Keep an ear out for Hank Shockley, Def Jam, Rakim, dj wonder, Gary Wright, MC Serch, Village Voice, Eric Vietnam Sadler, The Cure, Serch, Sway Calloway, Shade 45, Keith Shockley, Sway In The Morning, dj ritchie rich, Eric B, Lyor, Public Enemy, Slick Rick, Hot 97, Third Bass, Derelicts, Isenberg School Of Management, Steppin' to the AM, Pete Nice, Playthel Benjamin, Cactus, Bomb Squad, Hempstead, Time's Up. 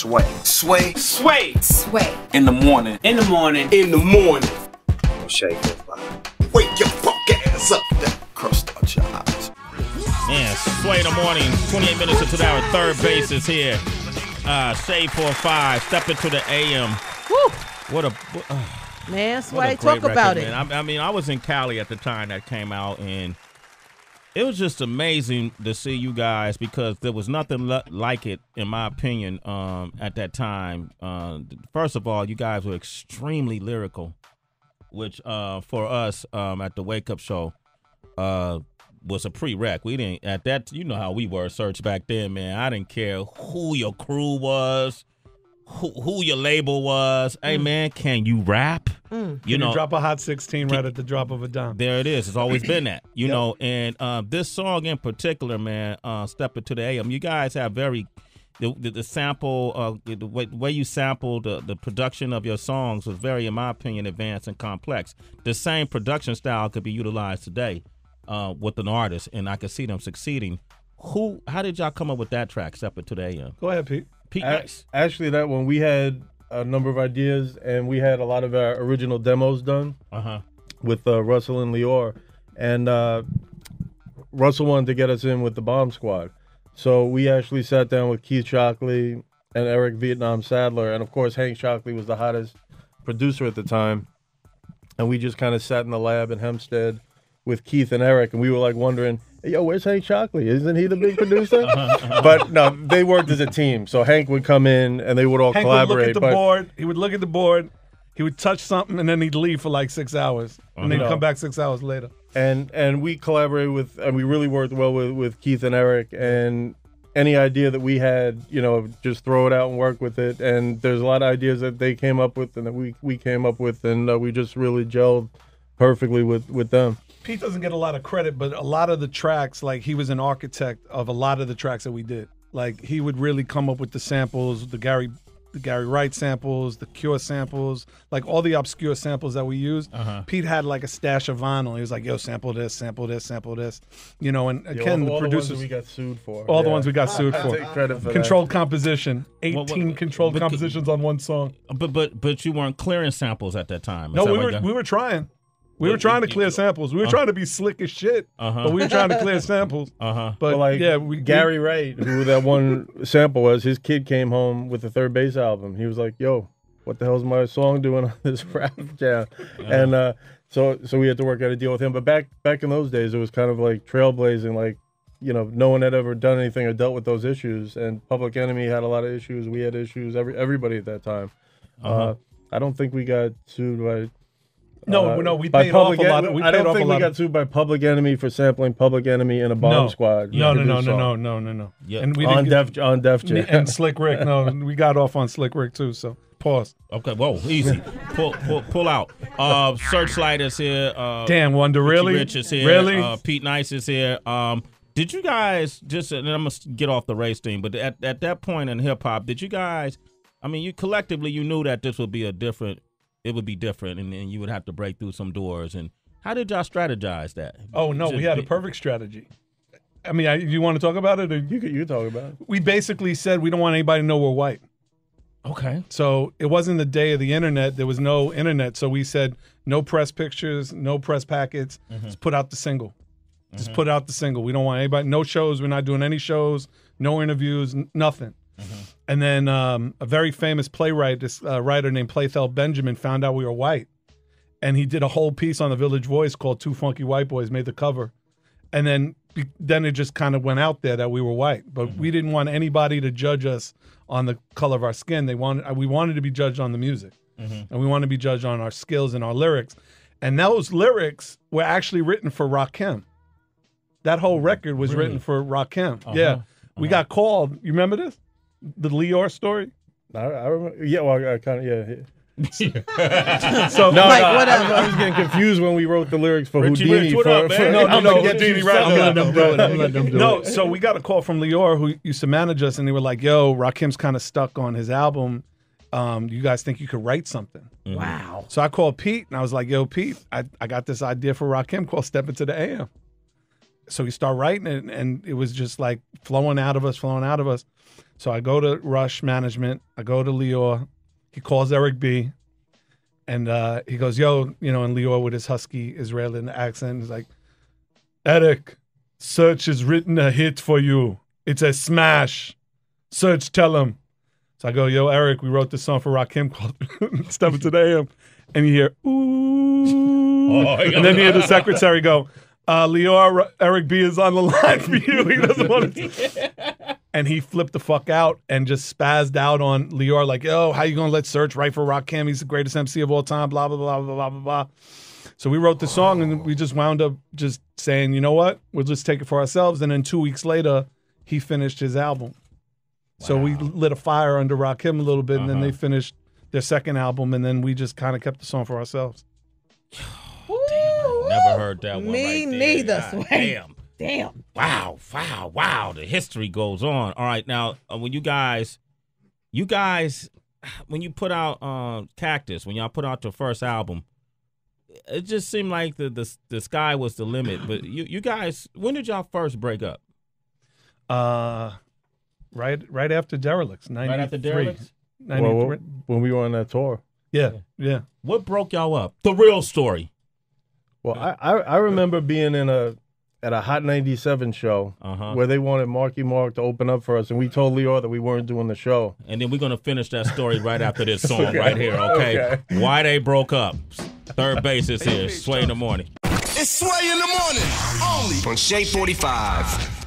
Sway. Sway. Sway. Sway. In the morning. In the morning. In the morning. Shade 45. Wake your fuck ass up. Crust out your eyes. Yeah, Sway in the morning. 28 minutes into the hour. Third Bass is here. Shade 45. Steppin' to the AM. Woo. What a... man, Sway, talk record, about man. It. I mean, I was in Cali at the time that came out, and... it was just amazing to see you guys because there was nothing like it, in my opinion, at that time. First of all, you guys were extremely lyrical, which for us at the Wake Up Show was a prereq. We didn't, at that, you know how we were, Serch, back then, man. I didn't care who your crew was, who your label was. Hey, man, can you rap? You know, you drop a hot 16 right at the drop of a dime. There it is. It's always been that, you yep. know. And this song in particular, man, Step Into the AM. You guys have very the sample, the way you sampled the production of your songs was very, in my opinion, advanced and complex. The same production style could be utilized today with an artist, and I could see them succeeding. How did y'all come up with that track, Step Into the AM? Go ahead, Pete. Pete Nice. Actually, that one we had a number of ideas, and we had a lot of our original demos done with Russell and Lyor, and Russell wanted to get us in with the Bomb Squad, so we actually sat down with Keith Shockley and Eric Vietnam Sadler, and of course Hank Shockley was the hottest producer at the time, and we just kind of sat in the lab in Hempstead with Keith and Eric, and we were like wondering, yo, where's Hank Shockley? Isn't he the big producer? But no, they worked as a team. So Hank would come in and they would all collaborate. He would look at the board, he would touch something, and then he'd leave for like 6 hours. And they'd come back 6 hours later. And we collaborated with, and we really worked well with Keith and Eric, and any idea that we had, you know, just throw it out and work with it. And there's a lot of ideas that they came up with and that we came up with, and we just really gelled perfectly with them. Pete doesn't get a lot of credit, but a lot of the tracks, like, he was an architect of a lot of the tracks that we did. Like, he would really come up with the samples, the Gary Wright samples, the Cure samples, like all the obscure samples that we used. Pete had like a stash of vinyl. He was like, yo, sample this, sample this, sample this. You know, and again, the producers. All the ones we got sued for. All the ones we got sued for. Take credit for controlled that. Composition. 18 controlled compositions on one song. But you weren't clearing samples at that time. No, we were trying. We were trying to clear samples. We were trying to be slick as shit, but we were trying to clear samples. But like, yeah, Gary Wright, who that one sample was, his kid came home with the Third Bass album. He was like, yo, what the hell's my song doing on this rap jam? And so we had to work out a deal with him. But back in those days, it was kind of like trailblazing, like, you know, no one had ever done anything or dealt with those issues. And Public Enemy had a lot of issues. We had issues, everybody at that time. I don't think we got sued by... No, we paid off a lot. I don't think we got sued by Public Enemy for sampling Public Enemy in a Bomb Squad. No. Yeah. And we on Def Jam. And Slick Rick. No, we got off on Slick Rick too, so pause. Okay, whoa, easy. pull out. Searchlight is here. Damn, Wonder, really? Rich is here. Really? Pete Nice is here. Did you guys just, and I'm going to get off the race thing, but at that point in hip-hop, did you guys, I mean, you collectively, you knew that this would be a different, it would be different, and you would have to break through some doors. And how did y'all strategize that? Oh, no, we had a perfect strategy. I mean, you want to talk about it? Or you talk about it. We basically said we don't want anybody to know we're white. Okay. So it wasn't the day of the internet. There was no internet. So we said no press pictures, no press packets. Just put out the single. Just put out the single. We don't want anybody. No shows. We're not doing any shows. No interviews. Nothing. And then a very famous playwright, this writer named Playthel Benjamin, found out we were white. And he did a whole piece on the Village Voice called Two Funky White Boys, made the cover. And then it just kind of went out there that we were white. But we didn't want anybody to judge us on the color of our skin. We wanted to be judged on the music. And we wanted to be judged on our skills and our lyrics. And those lyrics were actually written for Rakim. That whole record was written for Rakim. Yeah. We got called. You remember this? The Lyor story? I remember. Yeah, well, I kind of, so, whatever. I was getting confused when we wrote the lyrics for Houdini. No, Houdini, right? I'm letting them do it. So we got a call from Lyor, who used to manage us, and they were like, yo, Rakim's kind of stuck on his album. You guys think you could write something? Wow. So I called Pete, and I was like, yo, Pete, I got this idea for Rakim called Step Into the AM. So we start writing it, and it was just like flowing out of us. So I go to Rush Management. I go to Lyor. He calls Eric B. And he goes, yo, you know, and Lyor with his husky Israeli accent is like, Eric, Serch has written a hit for you. It's a smash. Serch, tell him. So I go, yo, Eric, we wrote this song for Rakim called Steppin' to the AM. And you hear, ooh. Oh, and then you hear the secretary go, Lyor, Eric B is on the line for you. He doesn't want to. Yeah. And he flipped the fuck out and just spazzed out on Lyor, like, yo, how you going to let Serch write for Rakim? He's the greatest MC of all time, blah, blah, blah, blah, blah, blah. So we wrote the song, and we just wound up just saying, you know what? We'll just take it for ourselves. And then 2 weeks later, he finished his album. Wow. So we lit a fire under Rakim a little bit, and then they finished their second album, and then we just kind of kept the song for ourselves. Ooh, damn, I never heard that one. Me right neither, Sway. Damn. Wow. The history goes on. All right, now, when you guys, when you put out Cactus, when y'all put out your first album, it just seemed like the sky was the limit. But you guys, when did y'all first break up? Right after Derelicts, 93. Right after Derelicts? Well, when we were on that tour. Yeah. What broke y'all up? The real story. Well, I remember being at a Hot 97 show where they wanted Marky Mark to open up for us, and we told Lyor that we weren't doing the show. And then we're going to finish that story right after this song right here, okay? Why they broke up. Third Bass is here. Sway in the Morning. It's Sway in the Morning, only on Shade 45.